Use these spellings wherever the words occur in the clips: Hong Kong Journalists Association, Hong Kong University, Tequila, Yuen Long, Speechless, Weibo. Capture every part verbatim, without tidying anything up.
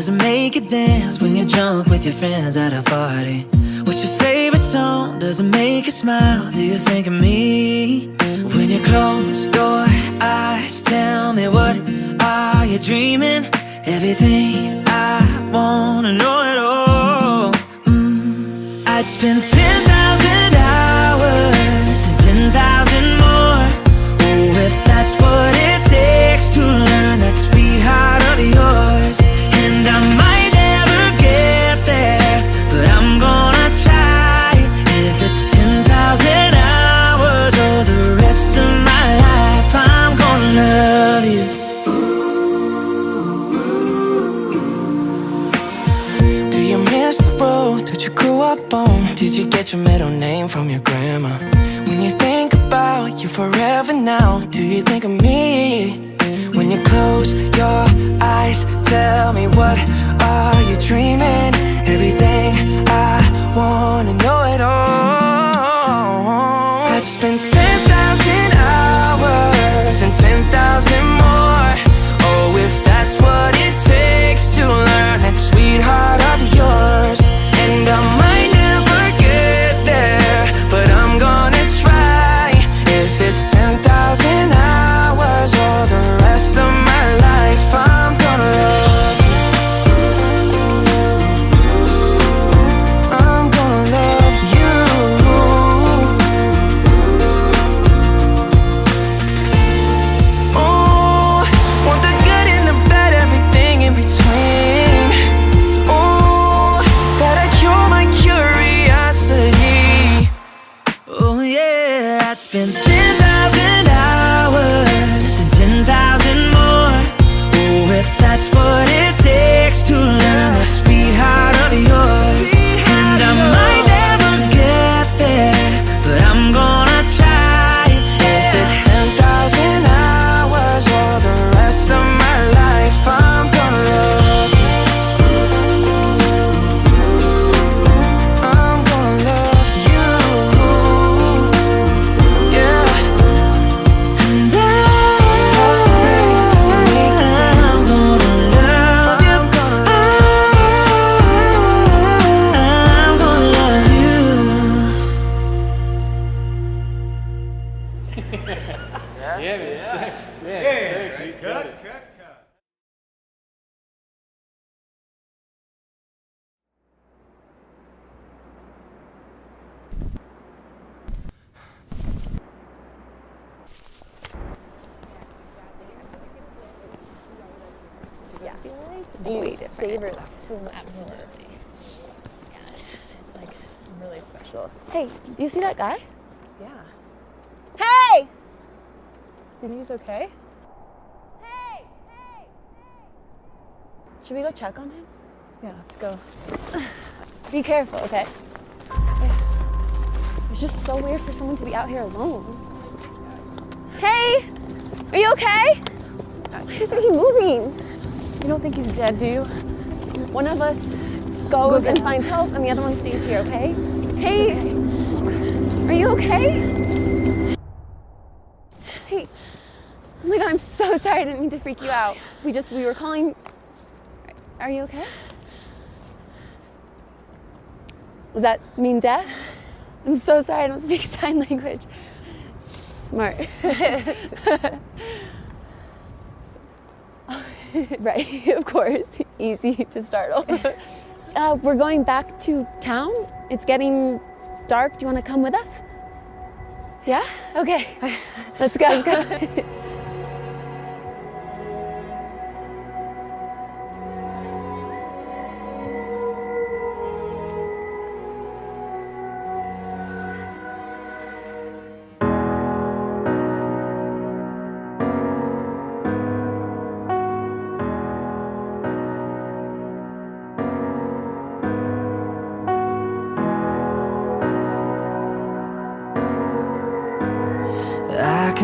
does it make you dance when you're drunk with your friends at a party? What's your favorite song? Does it make you smile? Do you think of me? When you close your eyes, tell me what are you dreaming? Everything I wanna know it all. mm, I'd spend ten thousand hours and ten thousand more. Oh, if that's what it takes to learn that sweetheart of yours. And I might never get there, but I'm gonna try. If it's ten thousand hours or the rest of my life, I'm gonna love you. That you grew up on? Did you get your middle name from your grandma? When you think about you forever now, do you think of me? When you close your eyes, tell me what are you dreaming? Everything I wanna know it all. I'd spend ten thousand hours and ten thousand more. Oh, if that's what it takes to learn that sweetheart of yours. And I might never get there, but I'm gonna try. If it's ten thousand hours or the rest of my life, I'm gonna love you. I'm gonna love you. Ooh, want the good and the bad, everything in between. Spend ten thousand hours and ten thousand more. Oh, if that's what it takes to learn that sweetheart of yours. And I might never get there, but I'm gonna try. If it's ten thousand hours or the rest of my life, I'm gonna love you. I'm gonna love you. Favorite. Absolutely. Yeah, it's like really special. Hey, do you see that guy? Yeah. Hey! Do you think he's okay? Hey! Hey! Hey! Should we go check on him? Yeah, let's go. Be careful, okay? It's just so weird for someone to be out here alone. Hey! Are you okay? Why isn't he moving? You don't think he's dead, do you? One of us goes and finds help, and the other one stays here, okay? Hey, are you okay? Hey, oh my God, I'm so sorry. I didn't mean to freak you out. We just, we were calling. Are you okay? Does that mean death? I'm so sorry, I don't speak sign language. Smart. Right, of course. Easy to startle. uh, we're going back to town. It's getting dark. Do you want to come with us? Yeah? Okay. Let's go. Let's go.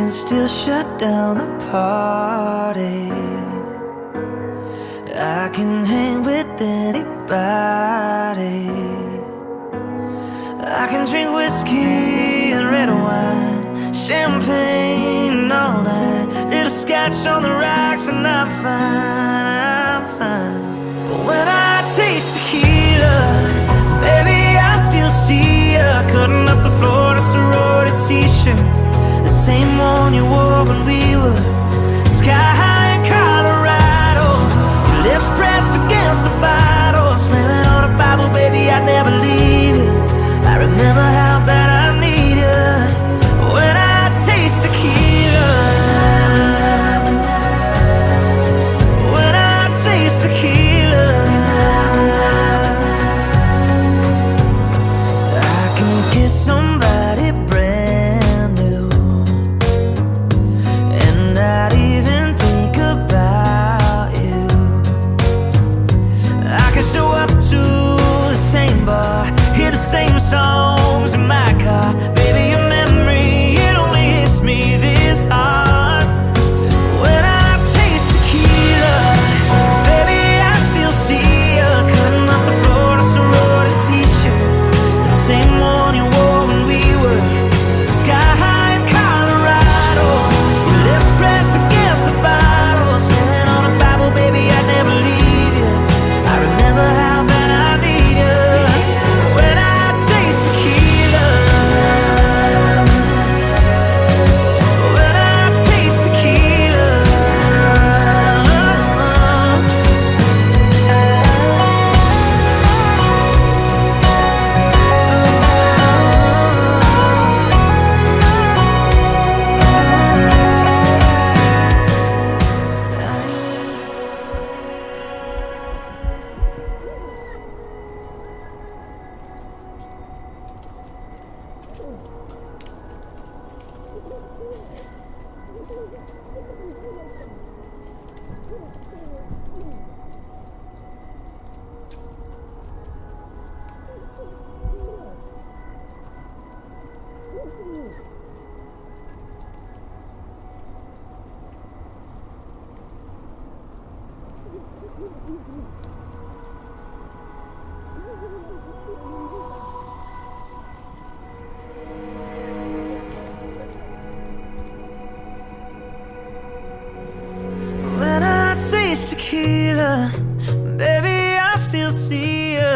Still shut down the party. I can hang with anybody. I can drink whiskey and red wine, champagne all night, little scotch on the rocks, and I'm fine, I'm fine. But When I taste tequila, baby, I still see ya cutting up the floor in a sorority t-shirt, the same one you wore when we were sky high in Colorado. Your lips pressed against the bottle, slamming on a Bible, baby, I'd never leave it. I remember how bad I need ya when I taste tequila. When I taste tequila, somebody brand new, and not even think about you. I can show up to the same bar, hear the same songs in my car. Baby, your memory, it only hits me this hard. When I taste tequila, baby, I still see her cutting up the floor in a sorority t-shirt, the same one you wore sky high in Colorado. Your lips pressed against the bottle, standing on a Bible, baby, I'd never leave you. I remember how bad I need you when I taste tequila. When I taste tequila. When I taste tequila, baby, I still see ya.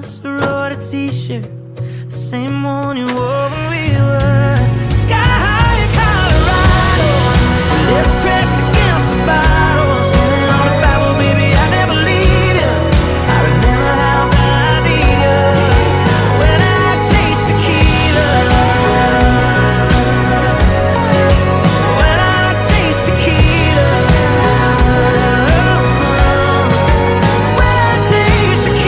Sorority t-shirt, the same one you wore when we were sky high in Colorado. Your lips pressed against the bottle, standing on a Bible, baby, I never leave you. I remember how bad I need you when I taste tequila. When I taste tequila. When I taste tequila. When I taste tequila.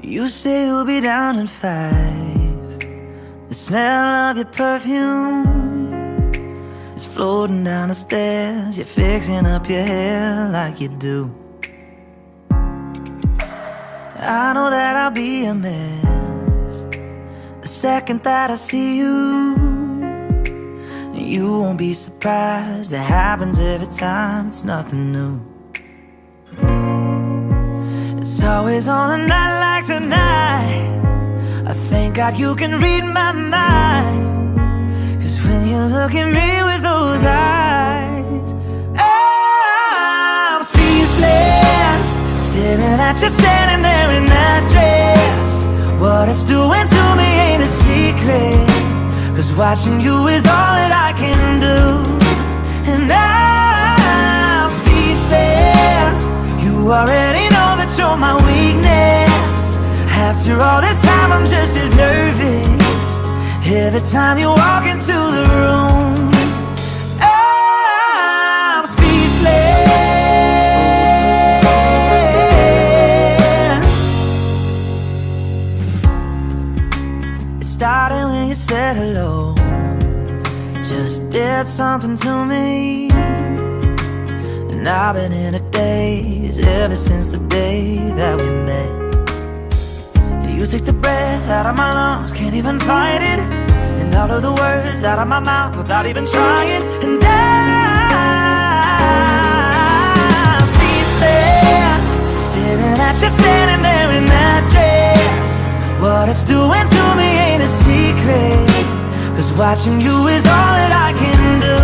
You say you'll be down in five. The smell of your perfume is floating down the stairs. You're fixing up your hair like you do. I know that I'll be a mess the second that I see you. You won't be surprised, it happens every time, it's nothing new. It's always on a night like tonight. I thank God you can read my mind, 'cause when you look at me with those eyes, I'm speechless, staring at you standing there in that dress. What it's doing to me ain't a secret, 'cause watching you is all that I can do. And I'm speechless. You already know that you're my weakness. After all this time I'm just as nervous every time you walk into the room. I'm speechless. It started when you said hello, just did something to me, and I've been in a daze ever since the day that we met. You took the breath out of my lungs, can't even fight it, and all of the words out of my mouth without even trying. And I'm speechless, staring at you standing there in that dress. What it's doing to me ain't a secret, 'cause watching you is all that I can do.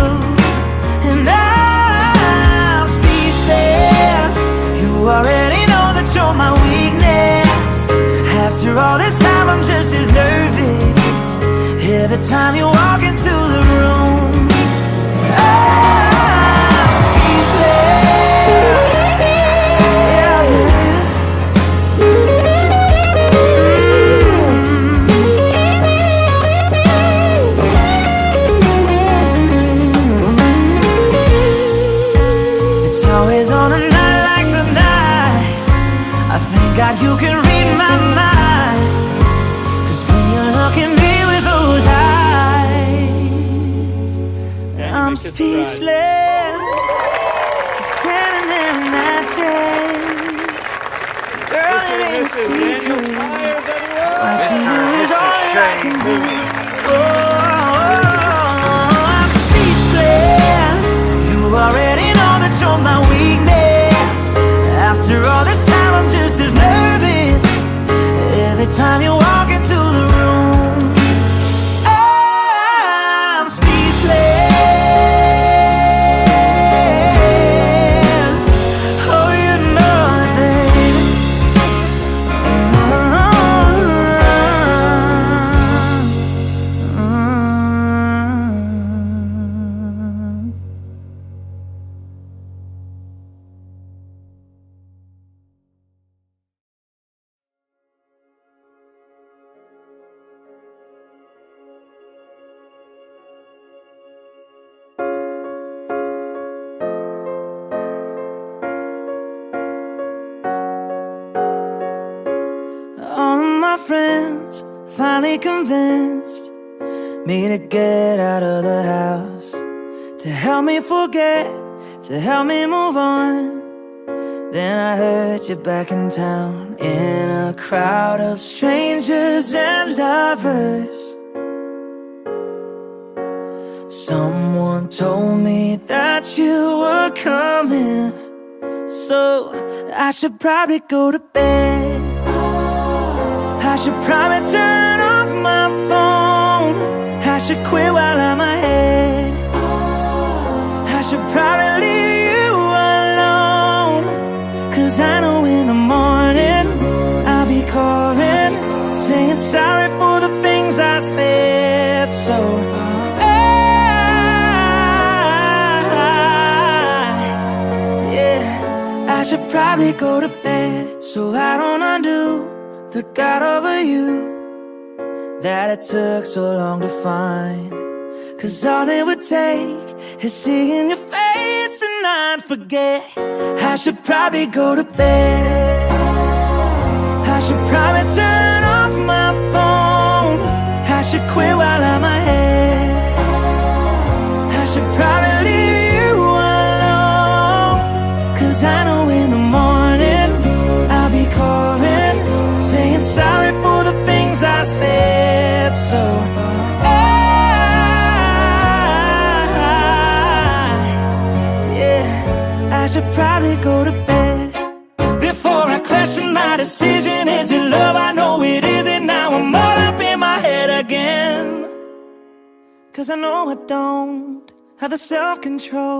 And I'm speechless. You already know that you're my weakness. After all this time I'm just as nervous every time you walk into the room. I'm speechless. God, you can read my mind, 'cause when you look at me with those eyes, yeah, I'm speechless, standing there in that dress. Girl, it ain't secret, watching you is all that I can do. Oh, oh, I'm speechless. You already know that you're my weakness. After all this time I'm just as nervous every time you walk into the room. I'm speechless. Oh, you know it, baby. Mm-hmm. Mm-hmm. Finally convinced me to get out of the house, to help me forget, to help me move on. Then I heard you back in town, in a crowd of strangers and lovers. Someone told me that you were coming, so I should probably go to bed. I should probably turn off my phone. I should quit while I'm ahead. I should probably leave you alone, 'cause I know in the morning I'll be calling, saying sorry for the things I said. So I, yeah, I should probably go to bed, so I don't undo the God over you that it took so long to find. 'Cause all it would take is seeing your face and I'd forget. I should probably go to bed. I should probably turn off my phone. I should quit while I'm ahead. I should probably leave you alone, 'cause I know in the morning I'll be calling, so I, yeah, I should probably go to bed before I question my decision. Is it love? I know it isn't. Now I'm all up in my head again, 'cause I know I don't have the self-control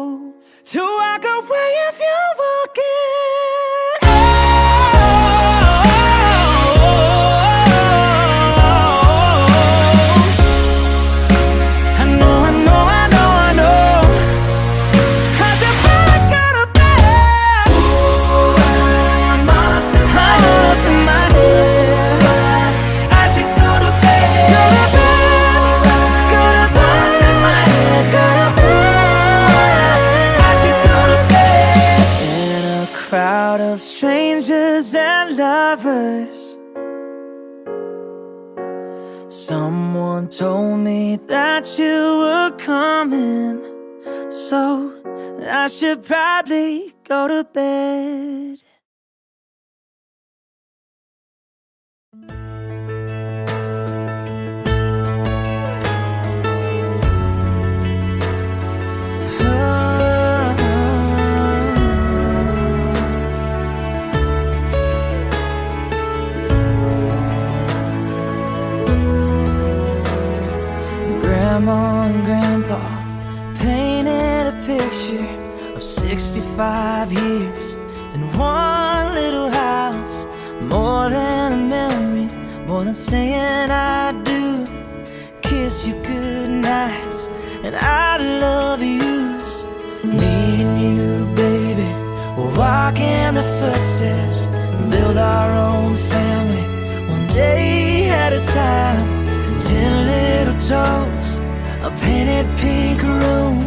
to walk away if you're walking. Strangers and lovers, someone told me that you were coming, so I should probably go to bed. Grandma and Grandpa painted a picture of sixty-five years in one little house. More than a memory, more than saying I do. Kiss you good nights and I love yous. Me and you, baby, we'll walk in the footsteps and build our own family, one day at a time. Ten little toes, a painted pink room.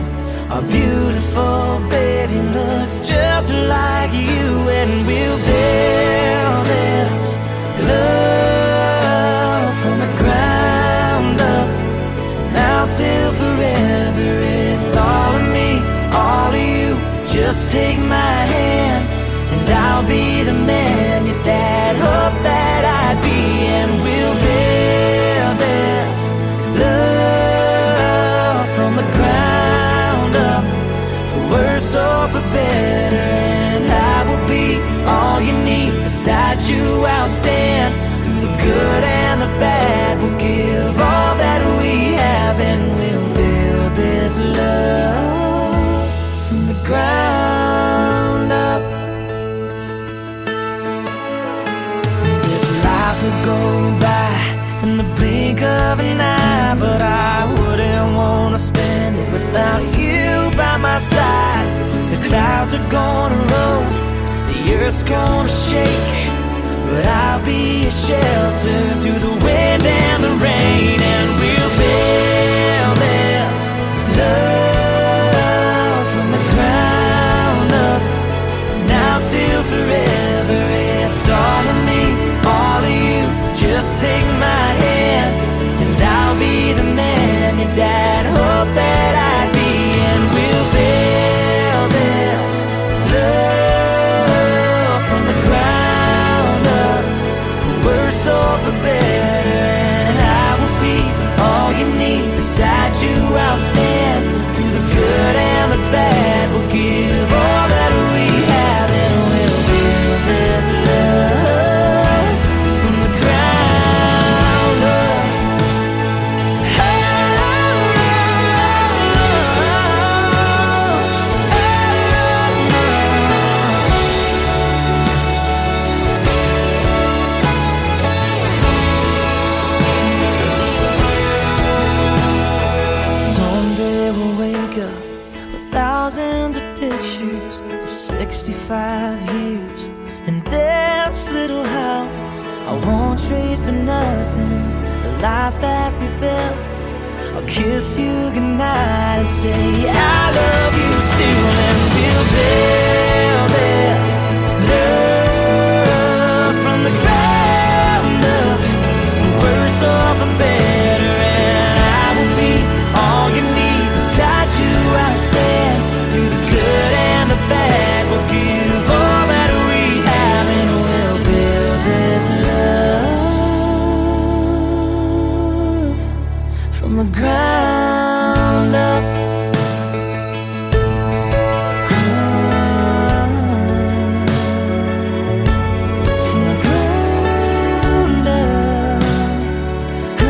Our beautiful baby looks just like you. And we'll build this love from the ground up, now till forever. It's all of me, all of you. Just take my hand and I'll be the man your dad hoped that I'd be. And we'll build this love from the ground up, for worse or for better. And I will be all you need, beside you I'll stand, through the good and the bad. We'll give all that we have, and we'll build this love from the ground up. Life will go by in the blink of an eye, but I wouldn't want to spend it without you by my side. The clouds are gonna roll, the earth's gonna shake, but I'll be a shelter through the wind and the rain. And we'll build this love from the ground up, now till forever. It's all of me, all of you. Just take my hand and I'll be the man your dad hoped that I'd be. And we'll build this love from the ground up, for worse or for better. And I will be all you need, beside you I'll stand, through the good and the bad. We'll give all that we have, and we'll build this love. sixty-five years in this little house, I won't trade for nothing the life that we built. I'll kiss you goodnight and say I love you still. And we'll build this love from the ground up, for worse or for better. And I will be all you need, beside you I'll stand, through the good and the bad. Give all that we have, and we'll build this love from the ground up. Oh, from the ground up. Oh.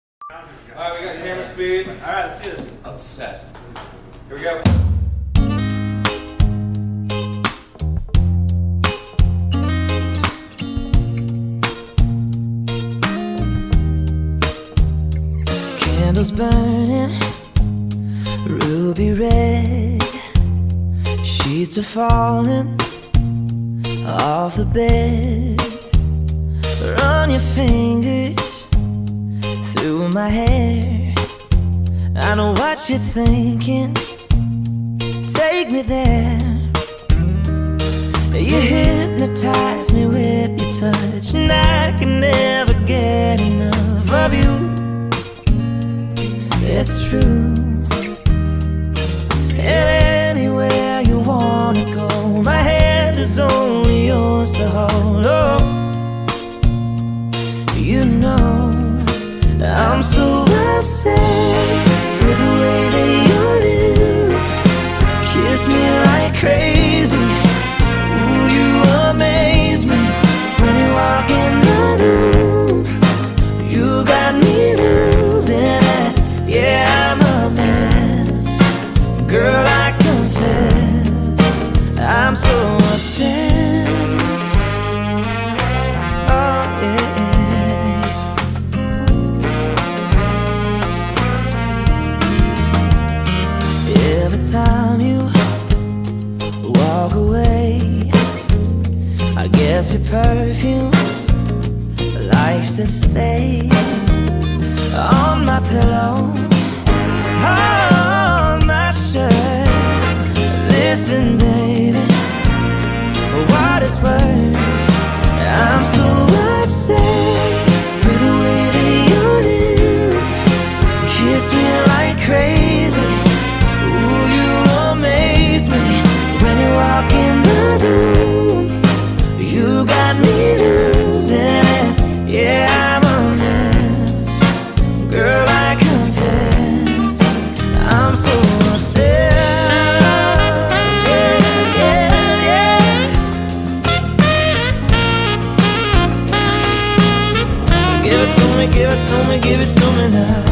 All right, we got camera speed. All right, let's do this. Obsessed. Here we go. Candles burning, ruby red. Sheets are falling off the bed. Run your fingers through my hair. I know what you're thinking. Take me there. You hypnotize me with your touch, and I can never get enough of you. It's true. And anywhere you wanna go, my hand is only yours to hold. Oh, you know I'm so obsessed with the way that your lips kiss me like crazy. Ooh, you amaze me when you walk in the room. You got me losing it. Yeah, I'm a mess, girl, I confess. I'm so obsessed. Time you walk away, I guess your perfume likes to stay on my pillow, on my shirt. Listen, baby, for what it's worth, I'm so obsessed with the way that your lips kiss me like crazy. When you walk in the room, you got me losing it. Yeah, I'm a mess, girl, I confess. I'm so obsessed. Yeah, yeah, yes. So give it to me, give it to me, give it to me now.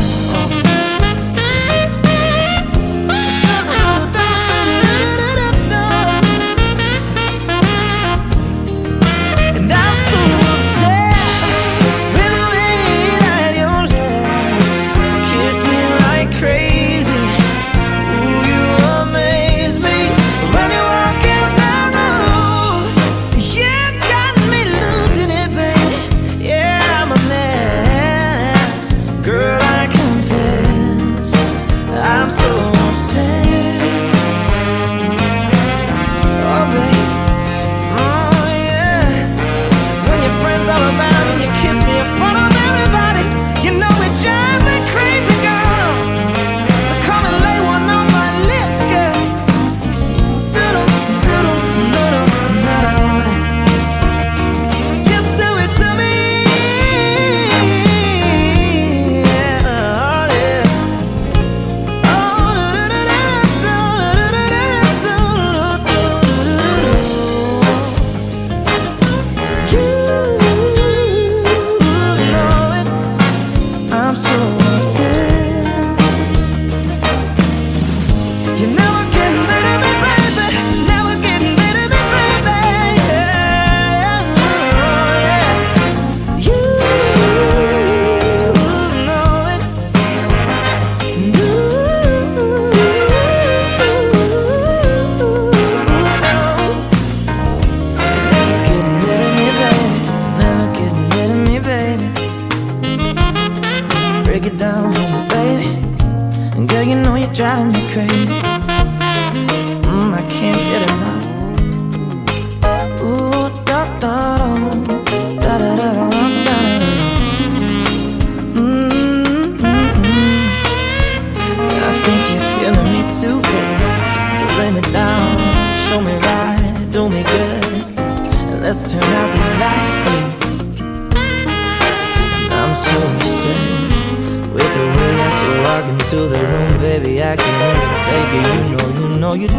So walk into the room, baby, I can't even take it. You know, you know you do.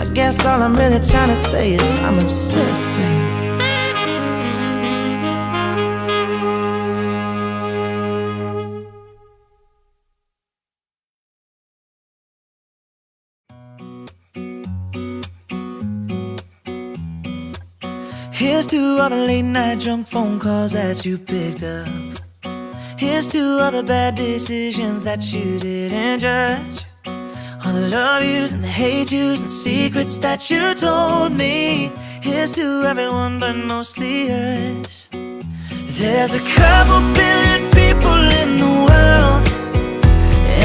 I guess all I'm really trying to say is I'm obsessed, baby. Here's to all the late night drunk phone calls that you picked up. Here's to all the bad decisions that you didn't judge. All the love yous and the hate yous and secrets that you told me. Here's to everyone but mostly us. There's a couple billion people in the world,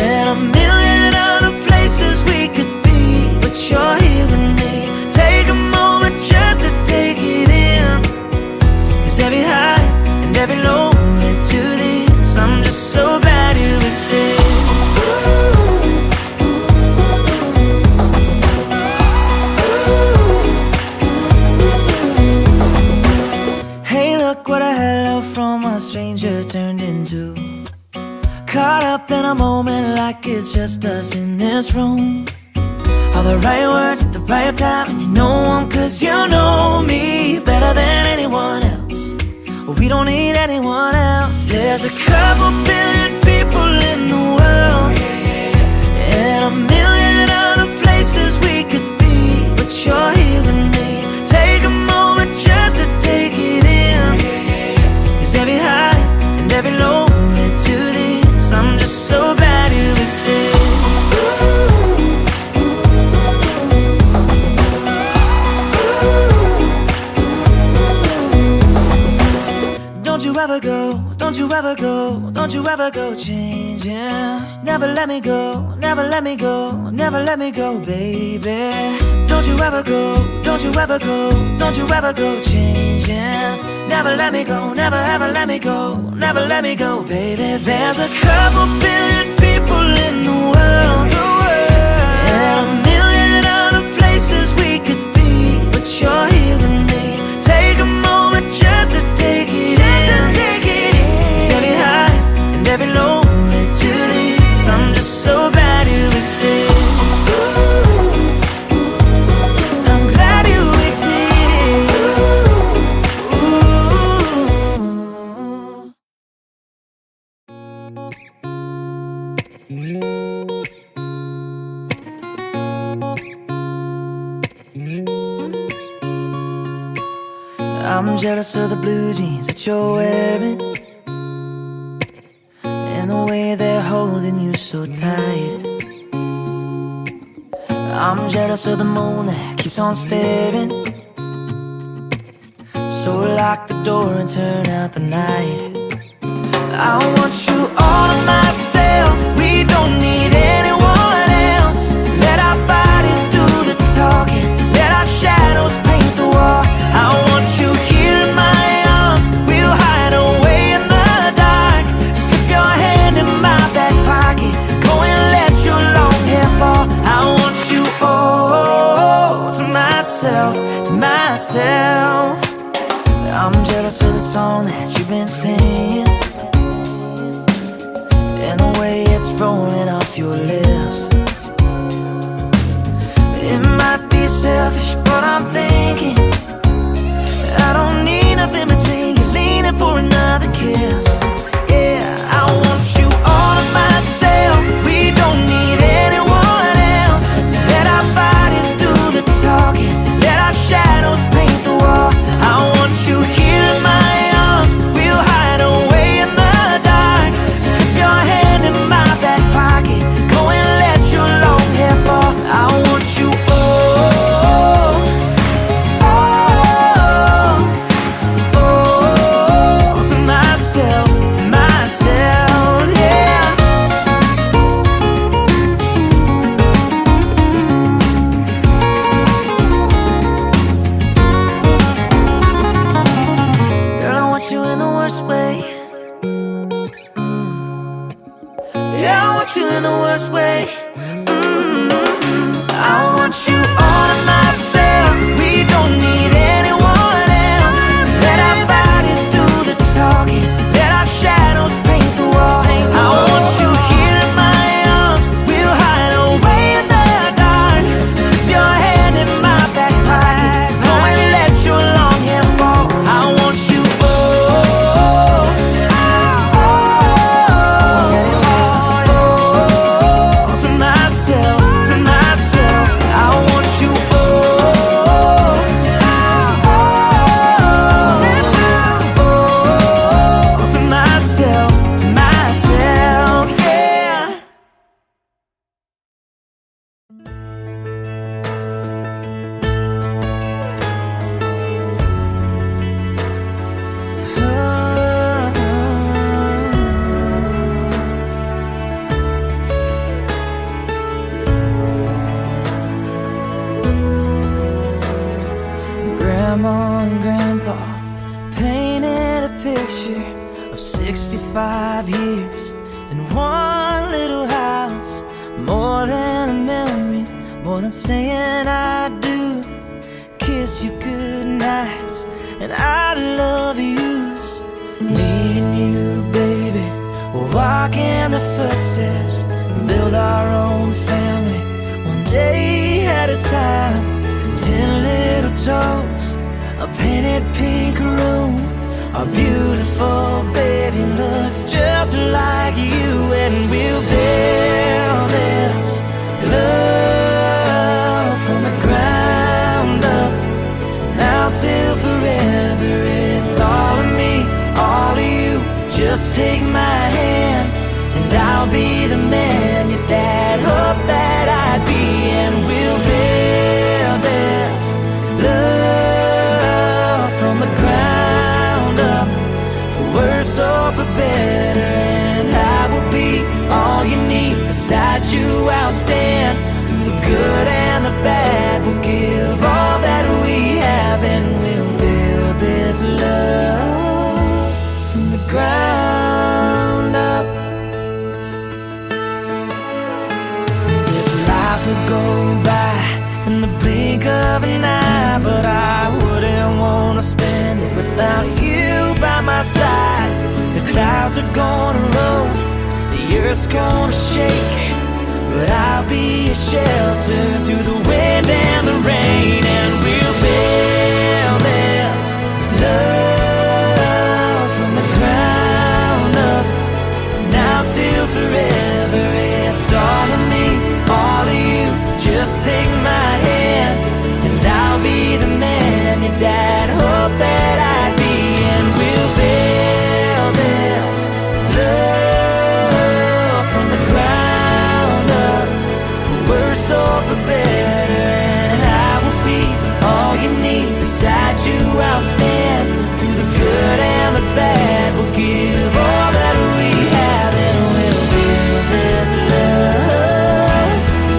and a million other places we could be, but you're here with me. Take a moment just to take it in, 'cause every high and every low led to this. I'm just so glad you exist. Ooh. Hey, look what a hello from a stranger turned into. Caught up in a moment like it's just us in this room. All the right words at the right time, and you know them 'cause you know me better than anyone else. We don't need anyone else. There's a couple billion people in the world, and a million other places we could be, but you're here with me. Take a moment just to take it in, 'cause every high and every low led to this. I'm just so glad you exist. Don't you ever go, don't you ever go, don't you ever go changing. Never let me go, never let me go, never let me go, baby. Don't you ever go, don't you ever go, don't you ever go changing. Never let me go, never ever let me go, never let me go, baby. There's a couple billion people in the world, and a million other places we could be, but you're here with me. Take a moment just to take it. Every low led to this. I'm just so glad you exist. Ooh, I'm glad you exist. Ooh. I'm jealous of the blue jeans that you're wearing, the way they're holding you so tight. I'm jealous of the moon that keeps on staring, so lock the door and turn out the night. I want you all to myself. We don't need anyone else. Let our bodies do the talking, let our shadows paint the wall. I want you here in my arms. We'll hide away in the dark. Slip your hand in my back pocket, go and let your long hair fall. I want you all to myself, to myself. I'm jealous of the song that you've been singing, and the way it's rolling off your lips. It might be selfish, but I'm thinking I don't need nothing between you, leaning for another kiss. Yeah, I want you all to myself. We don't need anyone else. Let our bodies do the talking, let our shadows paint the wall. I want you here in my arms. We'll hide away in the dark. Slip your hand in my back pocket, go and let your long hair fall. I want you all. Let our shadows paint five years, in one little house. More than a memory, more than saying I do. Kiss you good nights and I love yous. Me and you, baby, we'll walk in the footsteps, build our own family, one day at a time. Ten little toes, a painted pink room. Our beautiful baby looks just like you. And we'll build this love from the ground up, now till forever. It's all of me, all of you. Just take my hand and I'll be the man your dad hoped that I'd be. And we'll build this love from the ground, worse or for better, and I will be all you need. Beside you I'll stand, through the good and the bad. We'll give all that we have, and we'll build this love from the ground up. This life will go by in the blink of an eye, but I wouldn't want to spend it without you by my side. The clouds are gonna roll, the earth's gonna shake, but I'll be a shelter through the wind and the rain. And we'll build this love from the ground up, now till forever. It's all of me, all of you. Just take my hand and I'll be the man your dad hoped that I'd be. And we'll build this love from the ground up, for worse or for better, and I will be all you need. Beside you I'll stand, through the good and the bad. We'll give all that we have, and we'll build this love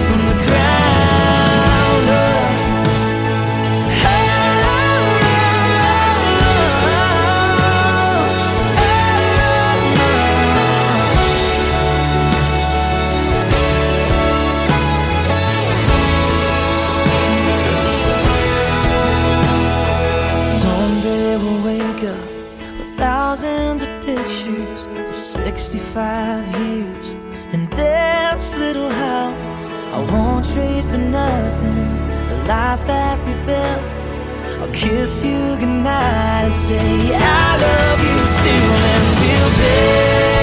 from the ground up. Five years in this little house, I won't trade for nothing the life that we built. I'll kiss you goodnight and say I love you still. And we'll be